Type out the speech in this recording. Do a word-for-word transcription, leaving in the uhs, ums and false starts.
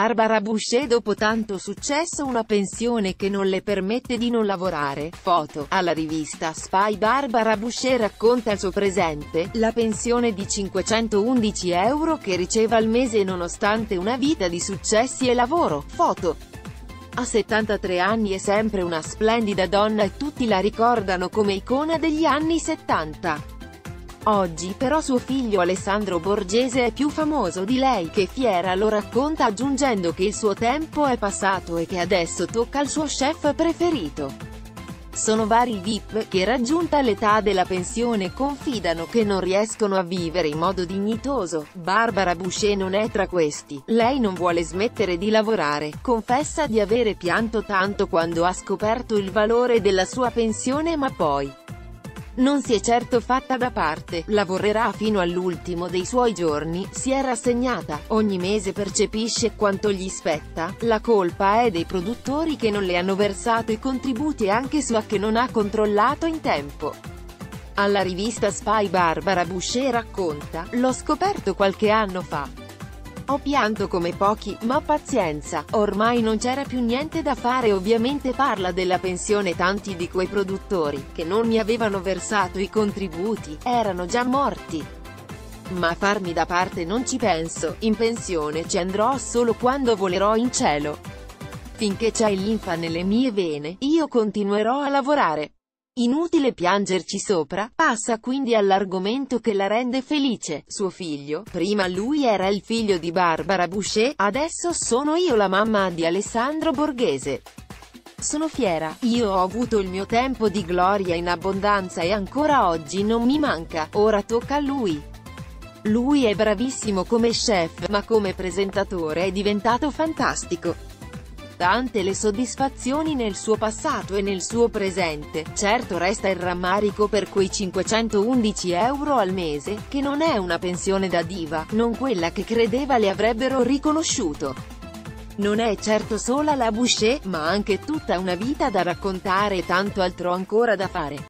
Barbara Bouchet dopo tanto successo, una pensione che non le permette di non lavorare. Foto. Alla rivista Spy Barbara Bouchet racconta il suo presente, la pensione di cinquecentoundici euro che riceve al mese nonostante una vita di successi e lavoro. Foto. Ha settantatré anni, è sempre una splendida donna e tutti la ricordano come icona degli anni settanta. Oggi però suo figlio Alessandro Borghese è più famoso di lei, che fiera lo racconta aggiungendo che il suo tempo è passato e che adesso tocca al suo chef preferito. Sono vari V I P che, raggiunta l'età della pensione, confidano che non riescono a vivere in modo dignitoso. Barbara Bouchet non è tra questi. Lei non vuole smettere di lavorare, confessa di avere pianto tanto quando ha scoperto il valore della sua pensione, ma poi non si è certo fatta da parte, lavorerà fino all'ultimo dei suoi giorni, si è rassegnata, ogni mese percepisce quanto gli spetta, la colpa è dei produttori che non le hanno versato i contributi e anche sua che non ha controllato in tempo. Alla rivista Spy Barbara Bouchet racconta: "L'ho scoperto qualche anno fa. Ho pianto come pochi, ma pazienza, ormai non c'era più niente da fare". Ovviamente parla della pensione. Tanti di quei produttori, che non mi avevano versato i contributi, erano già morti. Ma farmi da parte non ci penso, in pensione ci andrò solo quando volerò in cielo. Finché c'è linfa nelle mie vene, io continuerò a lavorare. Inutile piangerci sopra. Passa quindi all'argomento che la rende felice: suo figlio. Prima lui era il figlio di Barbara Bouchet, adesso sono io la mamma di Alessandro Borghese. Sono fiera, io ho avuto il mio tempo di gloria in abbondanza e ancora oggi non mi manca, ora tocca a lui. Lui è bravissimo come chef, ma come presentatore è diventato fantastico. Tante le soddisfazioni nel suo passato e nel suo presente. Certo resta il rammarico per quei cinquecentoundici euro al mese, che non è una pensione da diva, non quella che credeva le avrebbero riconosciuto. Non è certo sola la Bouchet, ma anche tutta una vita da raccontare e tanto altro ancora da fare.